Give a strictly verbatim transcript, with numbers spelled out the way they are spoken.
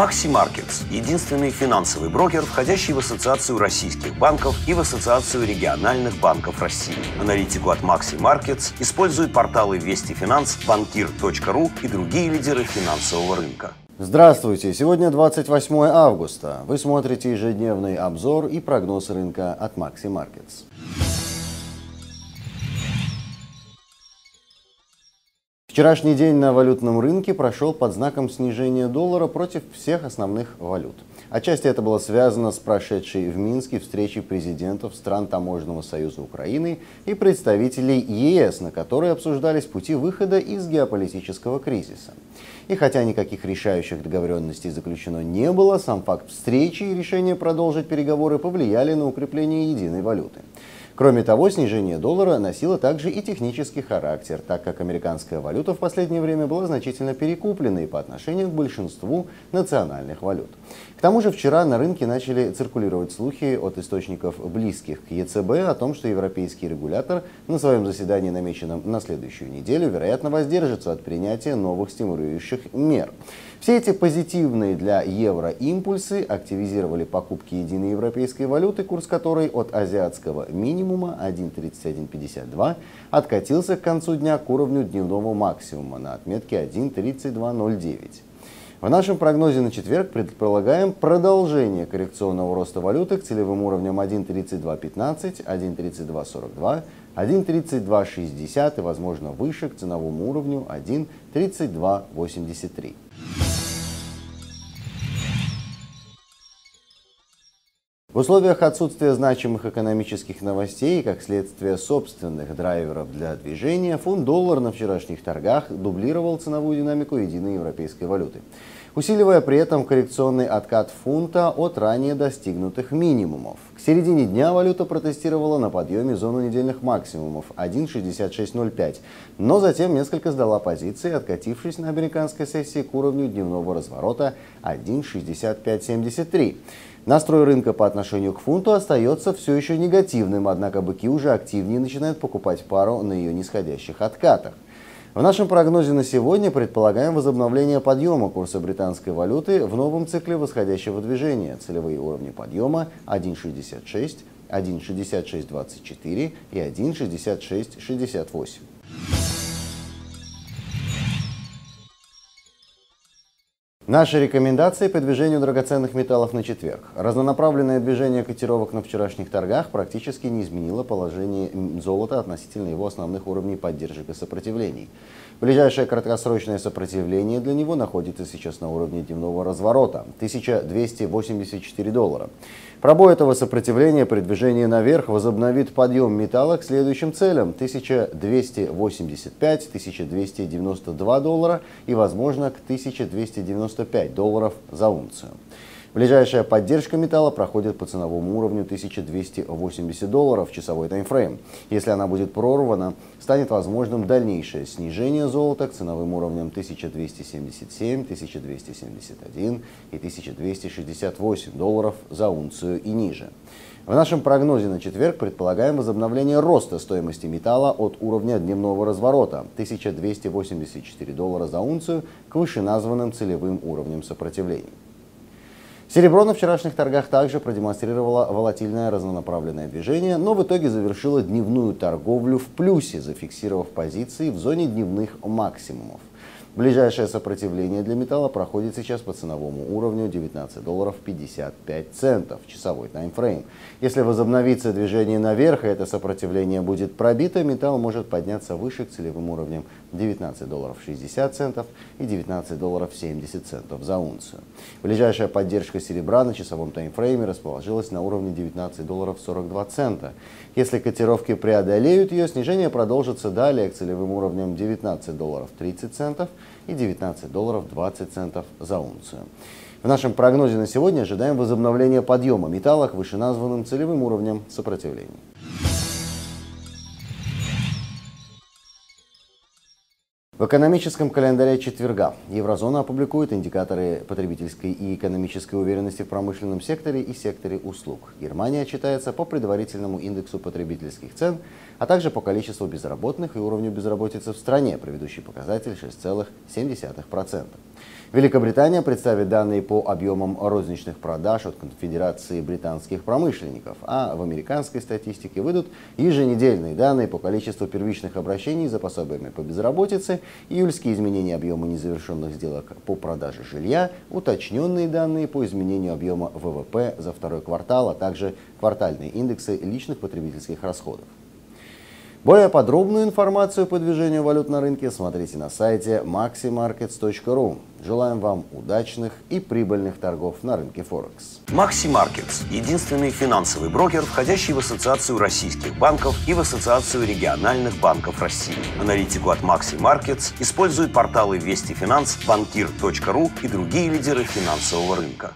Maxi Markets – единственный финансовый брокер, входящий в Ассоциацию российских банков и в Ассоциацию региональных банков России. Аналитику от Maxi Markets используют порталы Вести Финанс, банкир точка ру и другие лидеры финансового рынка. Здравствуйте! Сегодня двадцать восьмое августа. Вы смотрите ежедневный обзор и прогноз рынка от Maxi Markets. Вчерашний день на валютном рынке прошел под знаком снижения доллара против всех основных валют. Отчасти это было связано с прошедшей в Минске встречей президентов стран Таможенного союза Украины и представителей ЕС, на которой обсуждались пути выхода из геополитического кризиса. И хотя никаких решающих договоренностей заключено не было, сам факт встречи и решение продолжить переговоры повлияли на укрепление единой валюты. Кроме того, снижение доллара носило также и технический характер, так как американская валюта в последнее время была значительно перекуплена и по отношению к большинству национальных валют. К тому же вчера на рынке начали циркулировать слухи от источников, близких к ЕЦБ, о том, что европейский регулятор на своем заседании, намеченном на следующую неделю, вероятно, воздержится от принятия новых стимулирующих мер. Все эти позитивные для евро импульсы активизировали покупки единой европейской валюты, курс которой от азиатского минимума один тридцать один пятьдесят два откатился к концу дня к уровню дневного максимума на отметке один тридцать два ноль девять. В нашем прогнозе на четверг предполагаем продолжение коррекционного роста валюты к целевым уровням один тридцать два пятнадцать, один тридцать два сорок два, один тридцать два шестьдесят и, возможно, выше к ценовому уровню один тридцать два восемьдесят три. В условиях отсутствия значимых экономических новостей и, как следствие, собственных драйверов для движения, фунт-доллар на вчерашних торгах дублировал ценовую динамику единой европейской валюты, усиливая при этом коррекционный откат фунта от ранее достигнутых минимумов. К середине дня валюта протестировала на подъеме зону недельных максимумов один шестьдесят шесть ноль пять, но затем несколько сдала позиции, откатившись на американской сессии к уровню дневного разворота один шестьдесят пять семьдесят три. Настрой рынка по отношению к фунту остается все еще негативным, однако быки уже активнее начинают покупать пару на ее нисходящих откатах. В нашем прогнозе на сегодня предполагаем возобновление подъема курса британской валюты в новом цикле восходящего движения. Целевые уровни подъема один шестьдесят шесть, один шестьдесят шесть двадцать четыре и один шестьдесят шесть шестьдесят восемь. Наши рекомендации по движению драгоценных металлов на четверг. Разнонаправленное движение котировок на вчерашних торгах практически не изменило положение золота относительно его основных уровней поддержек и сопротивлений. Ближайшее краткосрочное сопротивление для него находится сейчас на уровне дневного разворота – тысяча двести восемьдесят четыре доллара. Пробой этого сопротивления при движении наверх возобновит подъем металла к следующим целям – тысяча двести восемьдесят пять, тысяча двести девяносто два доллара и, возможно, к тысяче двести девяноста пяти долларов за унцию. Ближайшая поддержка металла проходит по ценовому уровню тысяча двести восемьдесят долларов в часовой таймфрейм. Если она будет прорвана, станет возможным дальнейшее снижение золота к ценовым уровням тысяча двести семьдесят семь, тысяча двести семьдесят один и тысяча двести шестьдесят восемь долларов за унцию и ниже. В нашем прогнозе на четверг предполагаем возобновление роста стоимости металла от уровня дневного разворота тысяча двести восемьдесят четыре доллара за унцию к вышеназванным целевым уровням сопротивления. Серебро на вчерашних торгах также продемонстрировало волатильное разнонаправленное движение, но в итоге завершило дневную торговлю в плюсе, зафиксировав позиции в зоне дневных максимумов. Ближайшее сопротивление для металла проходит сейчас по ценовому уровню девятнадцать долларов пятьдесят пять центов, часовой таймфрейм. Если возобновится движение наверх и это сопротивление будет пробито, металл может подняться выше к целевым уровням девятнадцать долларов шестьдесят центов и девятнадцать долларов семьдесят центов за унцию. Ближайшая поддержка серебра на часовом таймфрейме расположилась на уровне девятнадцать долларов сорок два цента. Если котировки преодолеют ее, снижение продолжится далее к целевым уровням девятнадцать долларов тридцать центов и девятнадцать долларов двадцать центов за унцию. В нашем прогнозе на сегодня ожидаем возобновления подъема металла к вышеназванным целевым уровням сопротивления. В экономическом календаре четверга еврозона опубликует индикаторы потребительской и экономической уверенности в промышленном секторе и секторе услуг. Германия отчитается по предварительному индексу потребительских цен, а также по количеству безработных и уровню безработицы в стране, предыдущий показатель шесть целых семь десятых процента. Великобритания представит данные по объемам розничных продаж от Конфедерации британских промышленников, а в американской статистике выйдут еженедельные данные по количеству первичных обращений за пособиями по безработице, июльские изменения объема незавершенных сделок по продаже жилья, уточненные данные по изменению объема вэ вэ пэ за второй квартал, а также квартальные индексы личных потребительских расходов. Более подробную информацию по движению валют на рынке смотрите на сайте макси маркетс точка ру. Желаем вам удачных и прибыльных торгов на рынке Форекс. Maxi Markets – единственный финансовый брокер, входящий в Ассоциацию российских банков и в Ассоциацию региональных банков России. Аналитику от Maxi Markets используют порталы Вести Финанс, банкир точка ру и другие лидеры финансового рынка.